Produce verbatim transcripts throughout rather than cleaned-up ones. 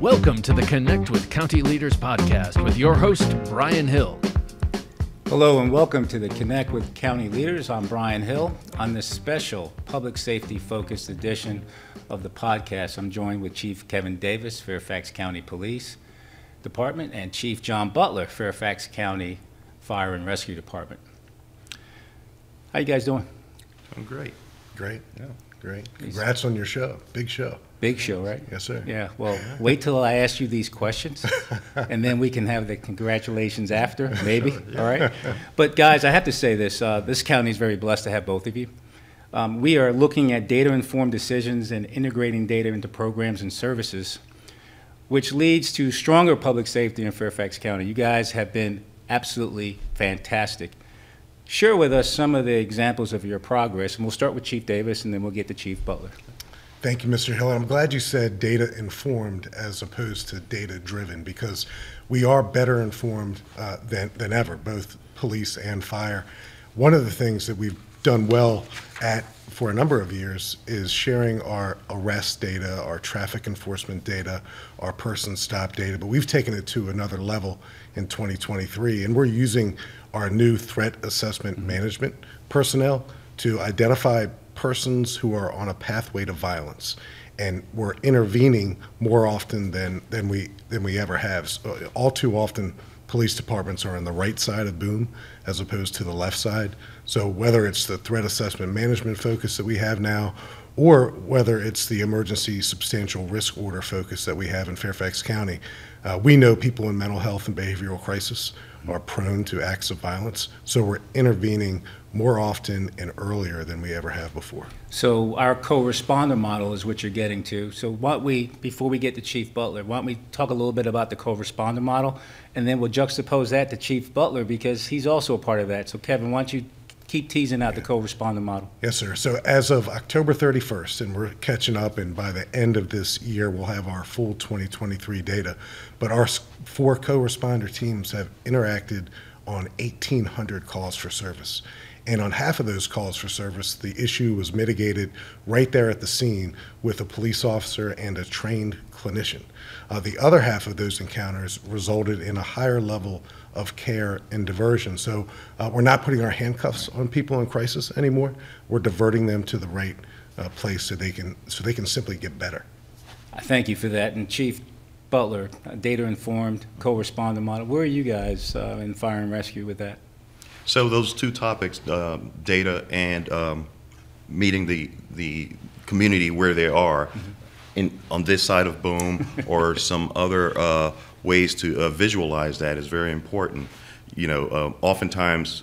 Welcome to the Connect with County Leaders podcast with your host, Bryan Hill. Hello and welcome to the Connect with County Leaders. I'm Bryan Hill. On this special public safety focused edition of the podcast, I'm joined with Chief Kevin Davis, Fairfax County Police Department, and Chief John Butler, Fairfax County Fire and Rescue Department. How you guys doing? I'm great. Great. Yeah, great. Congrats on your show. Big show. Big show, right? Yes, sir. Yeah, well, wait till I ask you these questions, and then we can have the congratulations after, maybe, sure, yeah. All right? But guys, I have to say this. Uh, this county is very blessed to have both of you. Um, we are looking at data-informed decisions and integrating data into programs and services, which leads to stronger public safety in Fairfax County. You guys have been absolutely fantastic. Share with us some of the examples of your progress, and we'll start with Chief Davis, and then we'll get to Chief Butler. Thank you, Mister Hill. I'm glad you said data-informed as opposed to data-driven, because we are better informed uh, than, than ever, both police and fire. One of the things that we've done well at for a number of years is sharing our arrest data, our traffic enforcement data, our person stop data, but we've taken it to another level in twenty twenty-three, and we're using our new threat assessment management personnel to identify persons who are on a pathway to violence, and we're intervening more often than than we than we ever have. So all too often, police departments are on the right side of boom as opposed to the left side. So whether it's the threat assessment management focus that we have now, or whether it's the emergency substantial risk order focus that we have in Fairfax County, uh, we know people in mental health and behavioral crisis are prone to acts of violence, so we're intervening more often and earlier than we ever have before. So our co-responder model is what you're getting to. So why don't we, before we get to Chief Butler, why don't we talk a little bit about the co-responder model, and then we'll juxtapose that to Chief Butler because he's also a part of that. So Kevin, why don't you keep teasing out yeah. the co-responder model. Yes, sir. So as of October thirty-first, and we're catching up, and by the end of this year, we'll have our full twenty twenty-three data, but our four co-responder teams have interacted on eighteen hundred calls for service. And on half of those calls for service, the issue was mitigated right there at the scene with a police officer and a trained clinician. Uh, the other half of those encounters resulted in a higher level of care and diversion. So uh, we're not putting our handcuffs on people in crisis anymore. We're diverting them to the right uh, place so they can so they can simply get better. I thank you for that. And Chief Butler, data-informed, co-responder model, where are you guys uh, in fire and rescue with that? So those two topics, um, data and um, meeting the the community where they are, mm-hmm. in on this side of boom or some other uh, ways to uh, visualize that is very important. You know, uh, oftentimes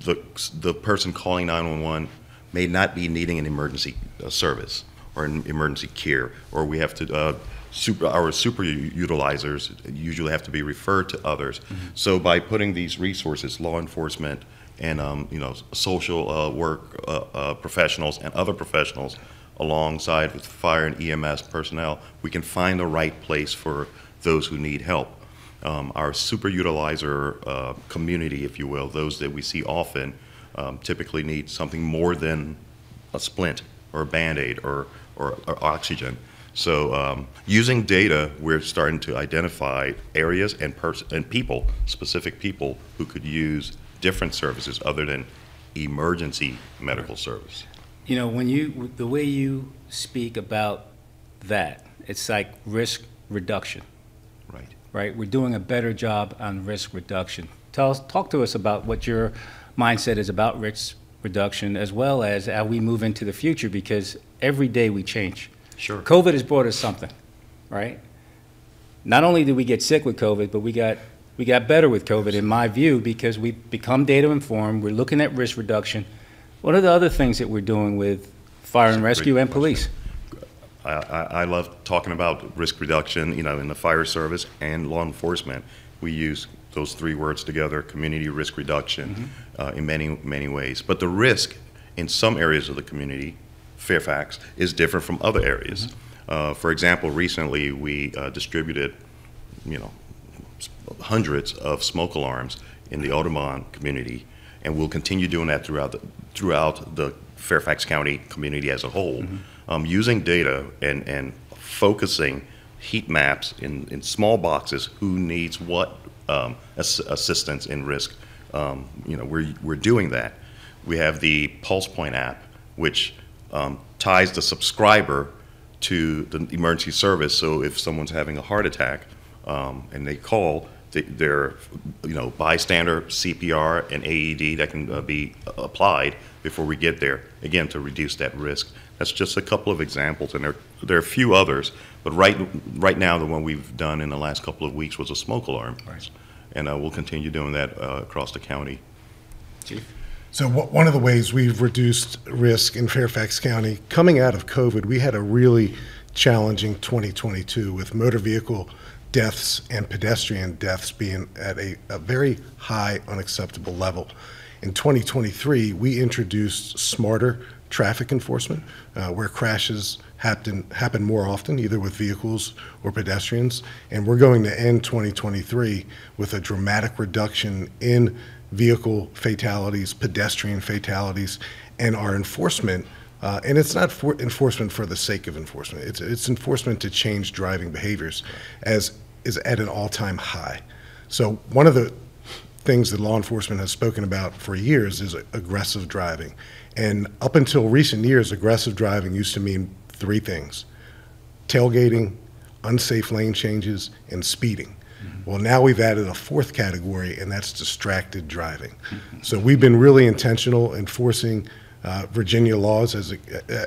the the person calling nine one one may not be needing an emergency uh, service or an emergency care, or we have to. Uh, Super, our super utilizers usually have to be referred to others. Mm-hmm. So by putting these resources, law enforcement and um, you know social uh, work uh, uh, professionals and other professionals alongside with fire and E M S personnel, we can find the right place for those who need help. Um, our super utilizer uh, community, if you will, those that we see often um, typically need something more than a splint or a Band-Aid or, or, or oxygen. So um, using data, we're starting to identify areas and, pers and people, specific people, who could use different services other than emergency medical service. You know, when you, the way you speak about that, it's like risk reduction. Right. Right? We're doing a better job on risk reduction. Tell us, talk to us about what your mindset is about risk reduction, as well as how we move into the future, because every day we change. Sure. COVID has brought us something, right? Not only did we get sick with COVID, but we got we got better with COVID, in my view, because we've become data informed. We're looking at risk reduction. What are the other things that we're doing with fire and rescue and police? I, I, I love talking about risk reduction, you know, in the fire service and law enforcement. We use those three words together, community risk reduction, mm-hmm. uh, in many, many ways. But the risk in some areas of the community, Fairfax, is different from other areas. Mm-hmm. uh, for example, recently we uh, distributed, you know, hundreds of smoke alarms in the Audubon community, and we'll continue doing that throughout the, throughout the Fairfax County community as a whole. Mm-hmm. um, using data and, and focusing heat maps in, in small boxes, who needs what um, ass assistance in risk. Um, you know, we're, we're doing that. We have the PulsePoint app, which um, ties the subscriber to the emergency service. So if someone's having a heart attack um, and they call, they, they're, you know, bystander, C P R, and A E D that can uh, be applied before we get there, again, to reduce that risk. That's just a couple of examples, and there, there are a few others. But right, right now, the one we've done in the last couple of weeks was a smoke alarm. Right. And uh, we'll continue doing that uh, across the county. Chief? So one of the ways we've reduced risk in Fairfax County, coming out of COVID, we had a really challenging twenty twenty-two with motor vehicle deaths and pedestrian deaths being at a, a very high, unacceptable level. In twenty twenty-three, we introduced smarter traffic enforcement, uh, where crashes happen, happen more often, either with vehicles or pedestrians. And we're going to end twenty twenty-three with a dramatic reduction in vehicle fatalities, pedestrian fatalities, and our enforcement. Uh, and it's not for enforcement for the sake of enforcement. It's, it's enforcement to change driving behaviors, as is at an all-time high. So one of the things that law enforcement has spoken about for years is aggressive driving. And up until recent years, aggressive driving used to mean three things: tailgating, unsafe lane changes, and speeding. Well, now we've added a fourth category, and that's distracted driving. So we've been really intentional enforcing uh, Virginia laws as it,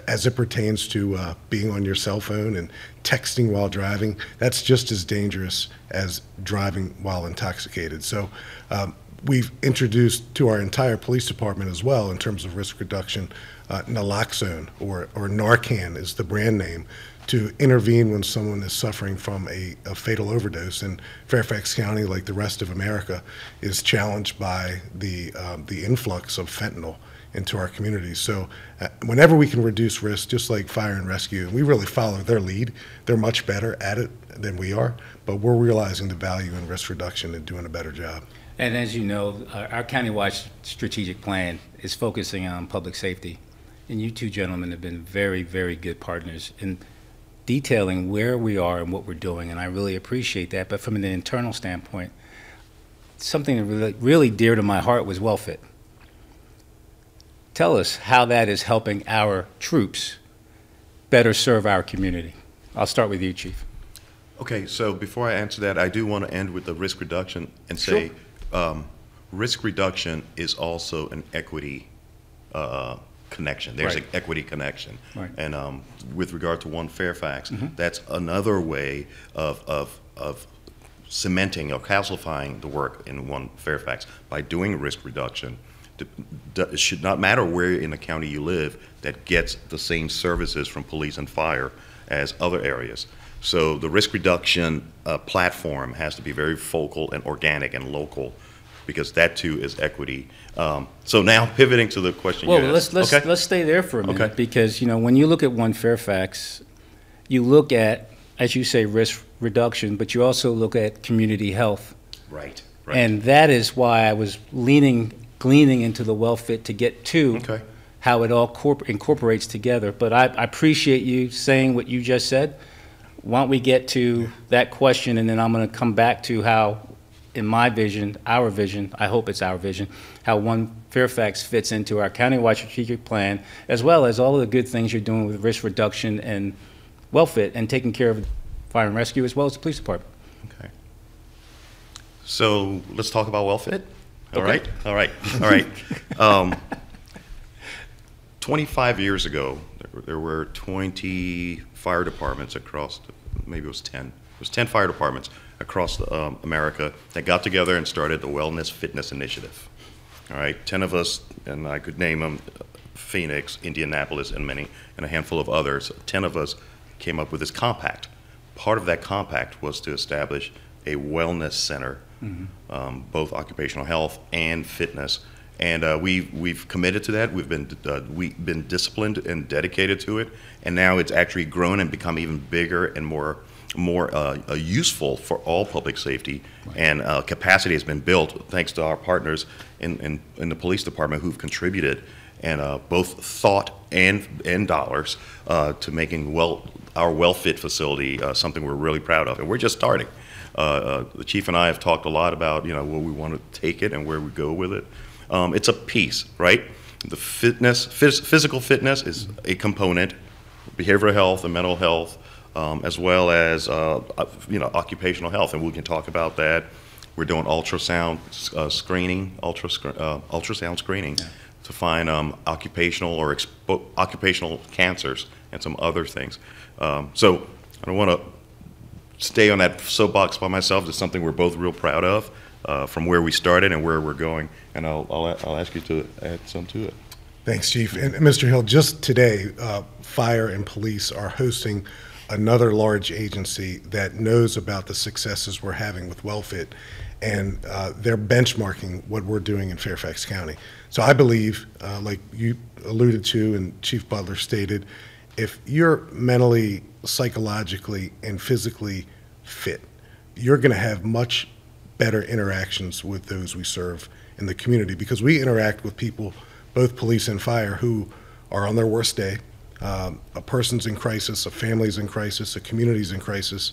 as it pertains to uh, being on your cell phone and texting while driving. That's just as dangerous as driving while intoxicated. So um, we've introduced to our entire police department as well, in terms of risk reduction, uh, naloxone, or, or Narcan is the brand name, to intervene when someone is suffering from a, a fatal overdose. And Fairfax County, like the rest of America, is challenged by the, um, the influx of fentanyl into our communities. So uh, whenever we can reduce risk, just like fire and rescue, and we really follow their lead. They're much better at it than we are, but we're realizing the value in risk reduction and doing a better job. And as you know, uh, our county-wide strategic plan is focusing on public safety. And you two gentlemen have been very, very good partners in detailing where we are and what we're doing, and I really appreciate that. But from an internal standpoint, something that really, really dear to my heart was WellFit. Tell us how that is helping our troops better serve our community. I'll start with you, Chief. Okay, so before I answer that, I do want to end with the risk reduction and say, sure. um, risk reduction is also an equity uh, connection. There's right. an equity connection. Right. And um, with regard to One Fairfax, mm-hmm. that's another way of, of, of cementing or calcifying the work in One Fairfax by doing risk reduction. It should not matter where in the county you live, that gets the same services from police and fire as other areas. So the risk reduction uh, platform has to be very focal and organic and local, because that too is equity. Um, so now pivoting to the question. Well, you let's let's okay. let's stay there for a minute, okay. because you know when you look at One Fairfax, you look at, as you say, risk reduction, but you also look at community health. Right. Right. And that is why I was leaning gleaning into the WellFit to get to okay. how it all corp incorporates together. But I, I appreciate you saying what you just said. Why don't we get to that question, and then I'm going to come back to how, in my vision, our vision, I hope it's our vision, how One Fairfax fits into our countywide strategic plan, as well as all of the good things you're doing with risk reduction and WellFit and taking care of fire and rescue as well as the police department. Okay. So let's talk about WellFit. All okay. right. All right. All right. um, twenty-five years ago, there were twenty fire departments across, the, maybe it was ten. It was ten fire departments across the, um, America that got together and started the Wellness Fitness Initiative. All right, ten of us, and I could name them, Phoenix, Indianapolis, and many, and a handful of others. ten of us came up with this compact. Part of that compact was to establish a wellness center, mm-hmm. um, both occupational health and fitness. And uh, we've, we've committed to that. We've been, uh, we've been disciplined and dedicated to it. And now it's actually grown and become even bigger and more more uh, uh, useful for all public safety, right. and uh, capacity has been built thanks to our partners in, in, in the police department who've contributed, and uh, both thought and and dollars uh, to making well our WellFit facility uh, something we're really proud of, and we're just starting. Uh, uh, the chief and I have talked a lot about you know where we want to take it and where we go with it. Um, it's a piece, right? The fitness, phys physical fitness is a component, behavioral health and mental health, um, as well as uh, you know occupational health, and we can talk about that. We're doing ultrasound uh, screening, ultra sc uh, ultrasound screening. Yeah. To find um, occupational or expo occupational cancers and some other things. Um, so I don't want to stay on that soapbox by myself. It's something we're both real proud of, uh, from where we started and where we're going. And I'll, I'll, I'll ask you to add some to it. Thanks, Chief. And Mister Hill, just today, uh, fire and police are hosting another large agency that knows about the successes we're having with WellFit. And uh, they're benchmarking what we're doing in Fairfax County. So I believe, uh, like you alluded to and Chief Butler stated, if you're mentally, psychologically, and physically fit, you're going to have much better interactions with those we serve in the community, because we interact with people, both police and fire, who are on their worst day. Um, a person's in crisis, a family's in crisis, a community's in crisis.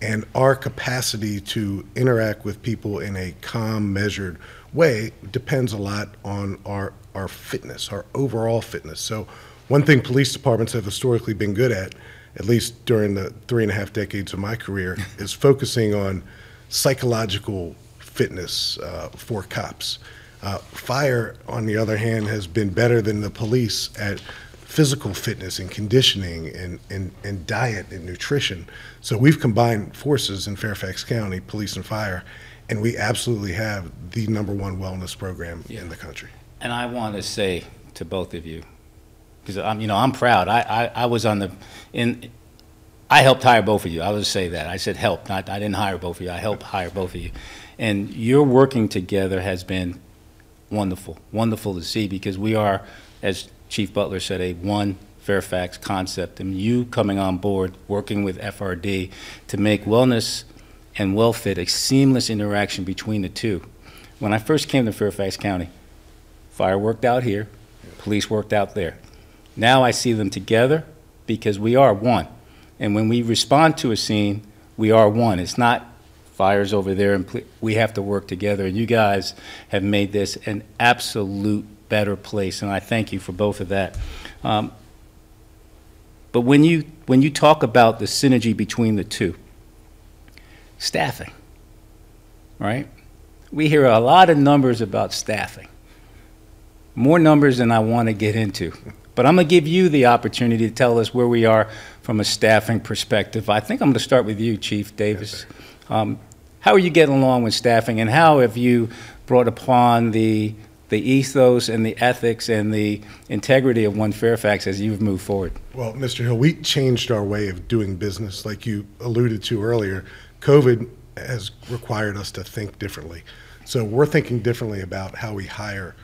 And our capacity to interact with people in a calm, measured way depends a lot on our, our fitness, our overall fitness. So one thing police departments have historically been good at, at least during the three and a half decades of my career, is focusing on psychological fitness uh, for cops. Uh, fire, on the other hand, has been better than the police at physical fitness and conditioning and, and, and diet and nutrition. So we've combined forces in Fairfax County, police and fire, and we absolutely have the number one wellness program yeah. in the country. And I want to say to both of you, because I'm, you know, I'm proud. I, I, I was on the, in, I helped hire both of you. I would say that. I said help, not, I didn't hire both of you. I helped hire both of you. And your working together has been wonderful, wonderful to see, because we are, as Chief Butler said, a One Fairfax concept, and you coming on board, working with F R D to make wellness and WellFit a seamless interaction between the two. When I first came to Fairfax County, fire worked out here, police worked out there. Now I see them together because we are one. And when we respond to a scene, we are one. It's not fire's over there, and we have to work together. And you guys have made this an absolute better place, and I thank you for both of that. Um, but when you when you talk about the synergy between the two, staffing, right? We hear a lot of numbers about staffing, more numbers than I want to get into. But I'm going to give you the opportunity to tell us where we are from a staffing perspective. I think I'm going to start with you, Chief Davis. Um, how are you getting along with staffing, and how have you brought upon the the ethos and the ethics and the integrity of One Fairfax as you've moved forward? Well, Mister Hill, we changed our way of doing business, like you alluded to earlier. COVID has required us to think differently. So we're thinking differently about how we hire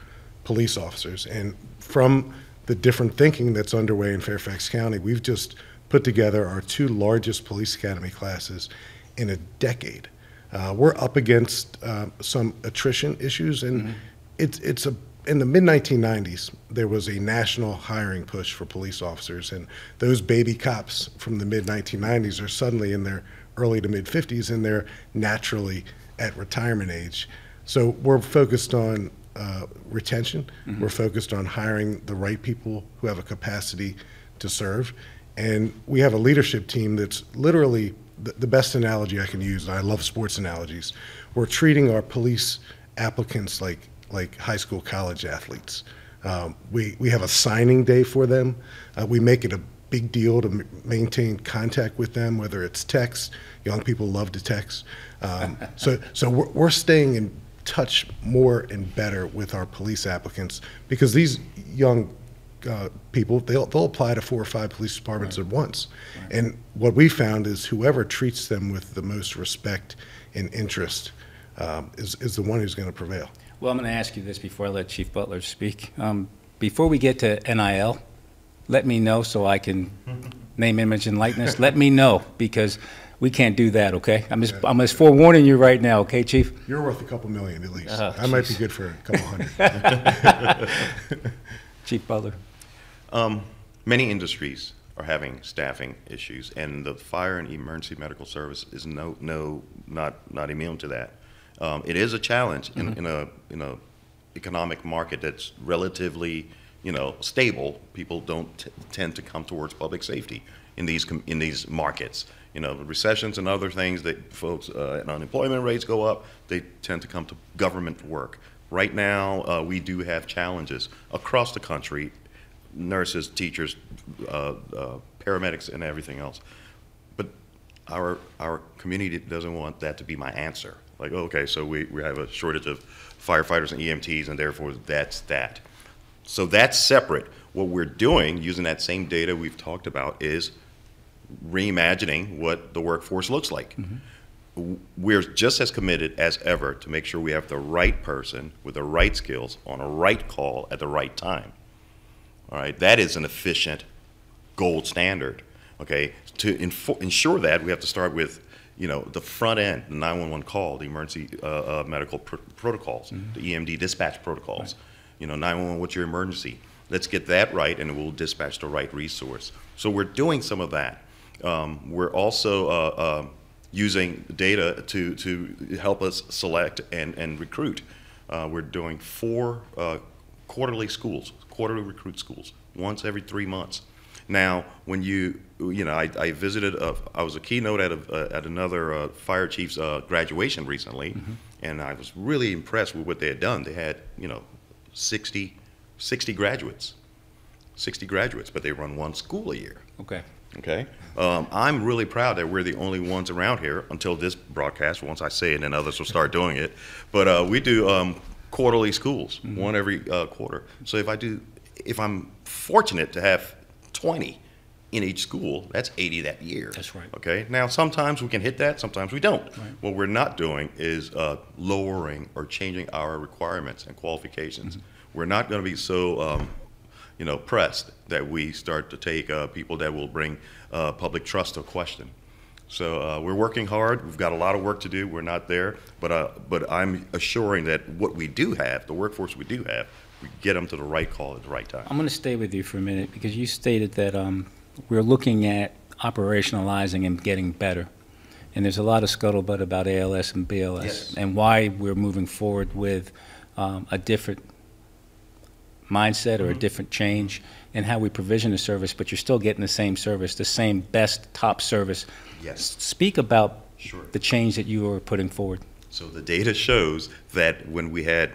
police officers. And from the different thinking that's underway in Fairfax County, we've just put together our two largest police academy classes in a decade. Uh, we're up against uh, some attrition issues, and mm-hmm. It's, it's a, in the mid nineteen nineties, there was a national hiring push for police officers, and those baby cops from the mid nineteen nineties are suddenly in their early to mid fifties, and they're naturally at retirement age. So we're focused on uh, retention. Mm-hmm. We're focused on hiring the right people who have a capacity to serve. And we have a leadership team that's literally the, the best analogy I can use, and I love sports analogies. We're treating our police applicants like like high school, college athletes. Um, we, we have a signing day for them. Uh, we make it a big deal to m maintain contact with them, whether it's text. Young people love to text. Um, so so we're, we're staying in touch more and better with our police applicants, because these young uh, people, they'll, they'll apply to four or five police departments right. at once. Right. And what we found is whoever treats them with the most respect and interest um, is, is the one who's gonna prevail. Well, I'm going to ask you this before I let Chief Butler speak. Um, before we get to N I L, let me know so I can name, image, and likeness. Let me know, because we can't do that, okay? I'm just, yeah, I'm just forewarning you right now, okay, Chief? You're worth a couple million at least. Oh, I geez. might be good for a couple hundred. Chief Butler. Um, many industries are having staffing issues, and the fire and emergency medical service is no, no, not, not immune to that. Um, it is a challenge in, mm-hmm. in a, in a economic market that's relatively, you know, stable. People don't t tend to come towards public safety in these com in these markets. You know, recessions and other things that folks uh, and unemployment rates go up. They tend to come to government work. Right now, uh, we do have challenges across the country. Nurses, teachers, uh, uh, paramedics, and everything else. But our our community doesn't want that to be my answer. Like, okay, so we, we have a shortage of firefighters and E M Ts, and therefore that's that. So that's separate. What we're doing, using that same data we've talked about, is reimagining what the workforce looks like. Mm-hmm. We're just as committed as ever to make sure we have the right person with the right skills on a right call at the right time. All right, that is an efficient gold standard. Okay, to ensure that, we have to start with, you know, the front end, the nine one one call, the emergency uh, uh, medical pr protocols, mm-hmm. the E M D dispatch protocols. Right. You know, nine one one, what's your emergency? Let's get that right, and we'll dispatch the right resource. So we're doing some of that. Um, we're also uh, uh, using data to to help us select and and recruit. Uh, we're doing four uh, quarterly schools. Quarterly recruit schools once every three months. Now, when you you know, I, I visited. A, I was a keynote at a, uh, at another uh, fire chief's uh, graduation recently, mm-hmm. and I was really impressed with what they had done. They had, you know, sixty graduates, sixty graduates, but they run one school a year. Okay. Okay. Um, I'm really proud that we're the only ones around here until this broadcast. Once I say it, and others will start doing it. But uh, we do. Um, Quarterly schools, mm-hmm. one every uh, quarter. So if I do, if I'm fortunate to have twenty in each school, that's eighty that year. That's right. Okay. Now sometimes we can hit that, sometimes we don't. Right. What we're not doing is uh, lowering or changing our requirements and qualifications. Mm-hmm. We're not going to be so, um, you know, pressed that we start to take uh, people that will bring uh, public trust to question. So uh, we're working hard. We've got a lot of work to do. We're not there, but uh, but I'm assuring that what we do have, the workforce we do have, we get them to the right call at the right time. I'm going to stay with you for a minute because you stated that um, we're looking at operationalizing and getting better, and there's a lot of scuttlebutt about A L S and B L S yes. and why we're moving forward with um, a different mindset or mm-hmm. a different change in how we provision the service, but you're still getting the same service, the same best top service. Yes. Speak about sure. the change that you are putting forward. So the data shows that when we had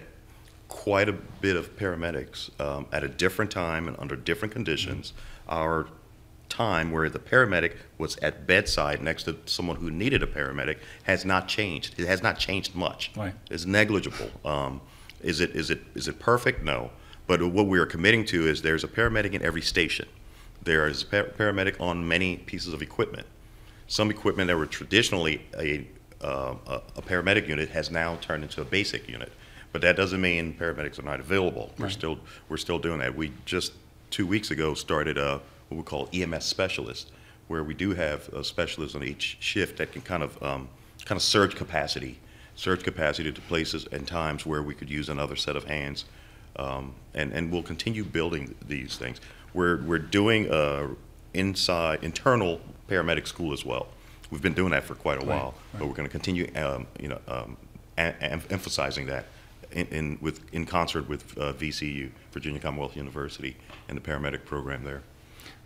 quite a bit of paramedics um, at a different time and under different conditions, mm-hmm. our time where the paramedic was at bedside next to someone who needed a paramedic has not changed. It has not changed much. Right. It's negligible. Um, is it, is it, is it perfect? No. But what we are committing to is there's a paramedic in every station. There is a paramedic on many pieces of equipment. Some equipment that were traditionally a, uh, a paramedic unit has now turned into a basic unit. But that doesn't mean paramedics are not available. We're, right. still, we're still doing that. We just two weeks ago started a, what we call E M S specialists, where we do have a specialist on each shift that can kind of, um, kind of surge capacity, surge capacity to places and times where we could use another set of hands. Um, and, and we'll continue building these things. We're, we're doing uh, inside internal paramedic school as well. We've been doing that for quite a right, while, right. but we're going to continue, um, you know, um, emphasizing that in, in with in concert with uh, V C U, Virginia Commonwealth University, and the paramedic program there.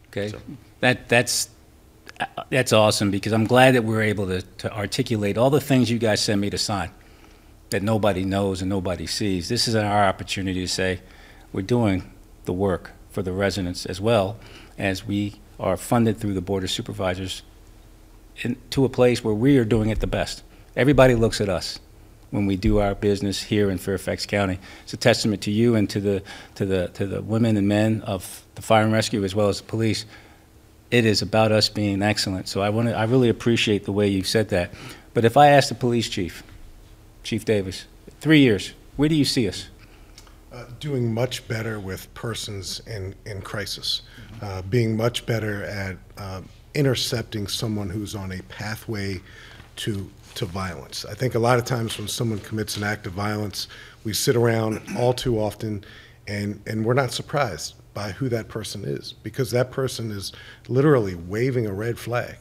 Okay, so. that that's that's awesome because I'm glad that we're able to, to articulate all the things you guys send me to sign. That nobody knows and nobody sees. This is our opportunity to say we're doing the work for the residents as well as we are funded through the Board of Supervisors in, to a place where we are doing it the best. Everybody looks at us when we do our business here in Fairfax County. It's a testament to you and to the, to the, to the women and men of the fire and rescue as well as the police. It is about us being excellent. So I, wanna, I really appreciate the way you said that. But if I ask the police chief, Chief Davis, three years, where do you see us? Uh, doing much better with persons in, in crisis, mm-hmm. uh, being much better at uh, intercepting someone who's on a pathway to, to violence. I think a lot of times when someone commits an act of violence, we sit around all too often And, and we're not surprised by who that person is, because that person is literally waving a red flag.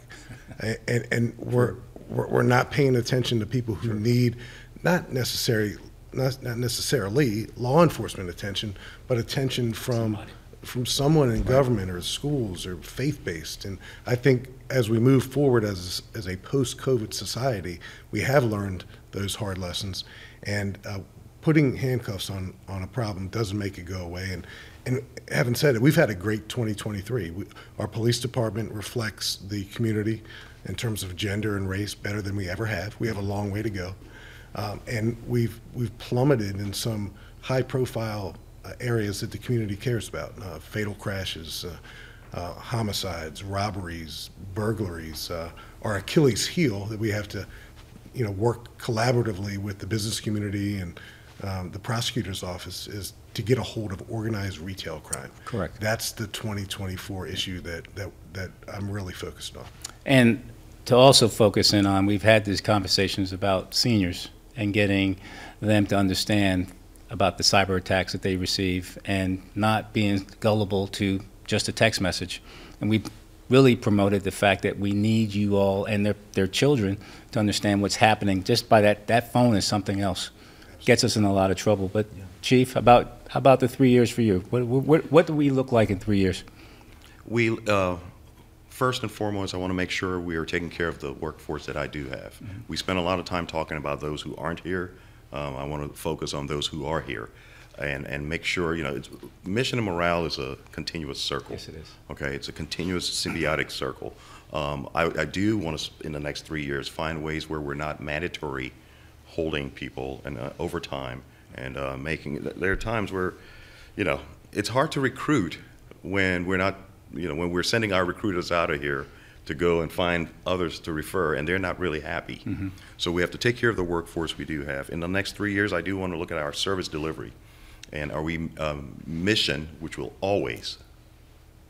and, and, and we're, we're, we're not paying attention to people who sure. need not necessarily, not, not necessarily law enforcement attention, but attention from Somebody. from someone in government or schools or faith-based. And I think as we move forward as, as a post-COVID society, we have learned those hard lessons. And uh, putting handcuffs on, on a problem doesn't make it go away. And, and having said it, we've had a great twenty twenty-three. We, our police department reflects the community in terms of gender and race better than we ever have. We have a long way to go. Um, and we've, we've plummeted in some high-profile areas that the community cares about, uh, fatal crashes, uh, uh, homicides, robberies, burglaries, uh, our Achilles heel that we have to, you know, work collaboratively with the business community and um, the prosecutor's office is to get a hold of organized retail crime. Correct. That's the twenty twenty-four issue that, that, that I'm really focused on. And to also focus in on, we've had these conversations about seniors and getting them to understand about the cyber attacks that they receive and not being gullible to just a text message. And we really promoted the fact that we need you all and their, their children to understand what's happening just by that, that phone is something else. Gets us in a lot of trouble. But yeah. Chief, about, how about the three years for you? What, what, what do we look like in three years? We, uh, first and foremost, I want to make sure we are taking care of the workforce that I do have. Mm-hmm. We spend a lot of time talking about those who aren't here. Um, I want to focus on those who are here and, and make sure, you know, it's, mission and morale is a continuous circle. Yes, it is. Okay, it's a continuous symbiotic circle. Um, I, I do want to, in the next three years, find ways where we're not mandatory holding people and uh, over time and uh, making, there are times where, you know, it's hard to recruit when we're not, you know, when we're sending our recruiters out of here to go and find others to refer, and they're not really happy. Mm-hmm. So we have to take care of the workforce we do have. In the next three years, I do want to look at our service delivery, and are we um, mission, which will always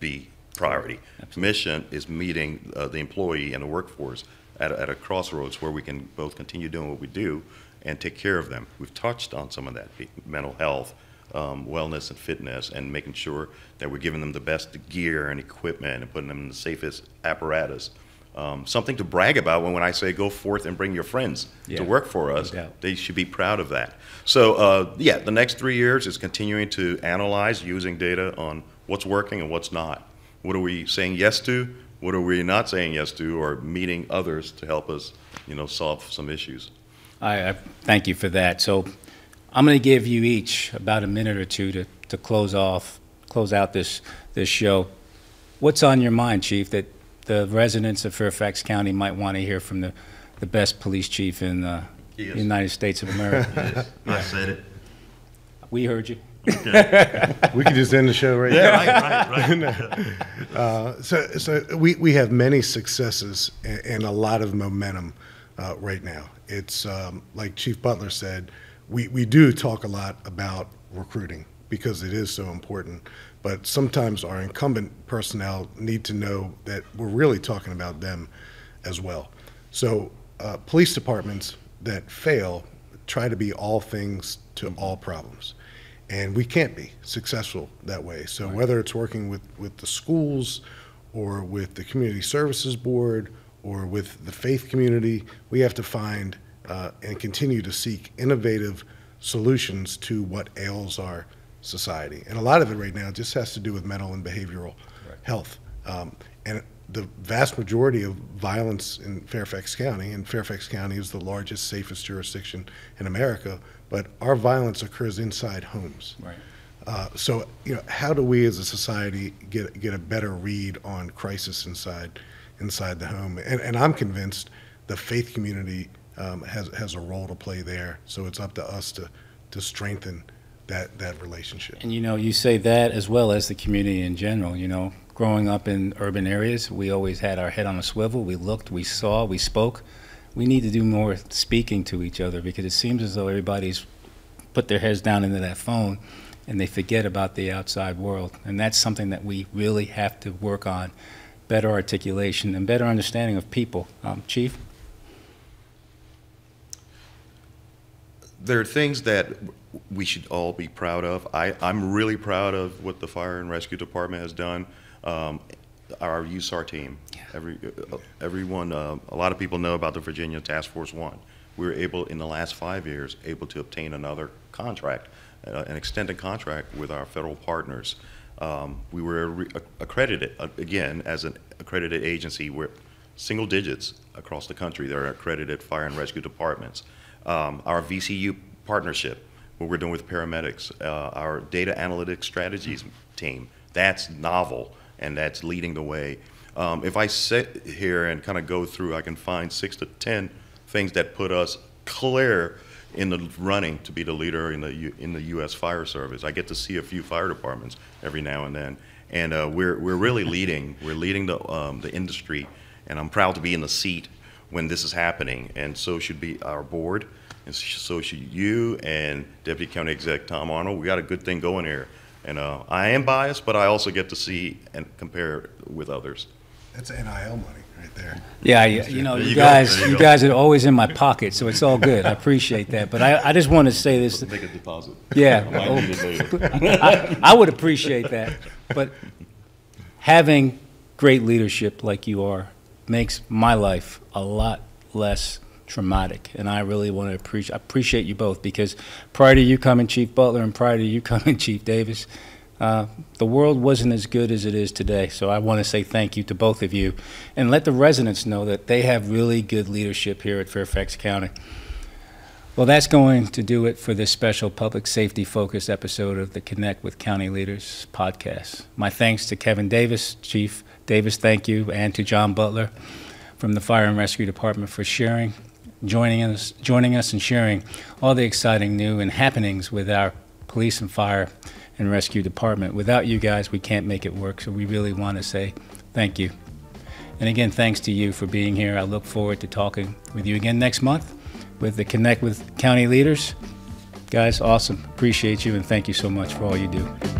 be priority. Absolutely. Mission is meeting uh, the employee and the workforce at a, at a crossroads where we can both continue doing what we do and take care of them. We've touched on some of that, mental health, um, wellness and fitness, and making sure that we're giving them the best gear and equipment and putting them in the safest apparatus. Um, something to brag about when, when I say go forth and bring your friends yeah, to work for us. No doubt. They should be proud of that. So uh, yeah, the next three years is continuing to analyze using data on what's working and what's not. What are we saying yes to? What are we not saying yes to, or meeting others to help us, you know, solve some issues? I, I thank you for that. So I'm going to give you each about a minute or two to, to close off, close out this, this show. What's on your mind, Chief, that the residents of Fairfax County might want to hear from the, the best police chief in uh, yes. the United States of America? Yes. I said it. We heard you. Okay. We can just end the show right yeah, now. Right, right, right. uh, so so we, we have many successes and, and a lot of momentum uh, right now. It's um, like Chief Butler said, we, we do talk a lot about recruiting because it is so important. But sometimes our incumbent personnel need to know that we're really talking about them as well. So uh, police departments that fail try to be all things to all problems. And we can't be successful that way. So right. whether it's working with, with the schools or with the community services board or with the faith community, we have to find uh, and continue to seek innovative solutions to what ails our society. And a lot of it right now just has to do with mental and behavioral right. health. Um, and the vast majority of violence in Fairfax County, and Fairfax County is the largest, safest jurisdiction in America, but our violence occurs inside homes. Right. Uh, so, you know, how do we as a society get, get a better read on crisis inside, inside the home? And, and I'm convinced the faith community um, has, has a role to play there. So it's up to us to, to strengthen that, that relationship. And you know, you say that as well as the community in general. You know, growing up in urban areas, we always had our head on a swivel. We looked, we saw, we spoke. We need to do more speaking to each other, because it seems as though everybody's put their heads down into that phone and they forget about the outside world. And that's something that we really have to work on, better articulation and better understanding of people. Um, Chief? there are things that we should all be proud of. I, I'm really proud of what the Fire and Rescue Department has done. Um, our U S A R team, yeah. every uh, everyone, uh, a lot of people know about the Virginia Task Force One. We were able, in the last five years, able to obtain another contract, uh, an extended contract with our federal partners. Um, we were re accredited, uh, again, as an accredited agency. We're single digits across the country. There are accredited fire and rescue departments. Um, our V C U partnership, what we're doing with paramedics, uh, our data analytics strategies team, that's novel, and that's leading the way. Um, if I sit here and kind of go through, I can find six to ten things that put us clear in the running to be the leader in the U in the U S Fire Service. I get to see a few fire departments every now and then, and uh, we're we're really leading. We're leading the um, the industry, and I'm proud to be in the seat when this is happening. And so should be our board, and so should you and Deputy County Exec Tom Arnold. We got a good thing going here, and uh, I am biased, but I also get to see and compare with others. That's N I L money right there. Yeah, you, you know, you, you guys, you, you guys are always in my pocket, so it's all good. I appreciate that, but I, I just want to say this. Make a deposit. Yeah, I, I would appreciate that. But having great leadership like you are makes my life a lot less traumatic, and I really want to appreciate appreciate you both, because prior to you coming, Chief Butler, and prior to you coming, Chief Davis, Uh, the world wasn't as good as it is today. So I want to say thank you to both of you, and let the residents know that they have really good leadership here at Fairfax County. Well, that's going to do it for this special public safety focused episode of the Connect with County Leaders podcast. My thanks to Kevin Davis, Chief Davis, thank you, and to John Butler from the Fire and Rescue Department for sharing, joining us, joining us and sharing all the exciting new and happenings with our police and fire and rescue department. Without you guys, we can't make it work, so we really want to say thank you. And again, thanks to you for being here. I look forward to talking with you again next month with the Connect with County Leaders. Guys, awesome. Appreciate you, and thank you so much for all you do.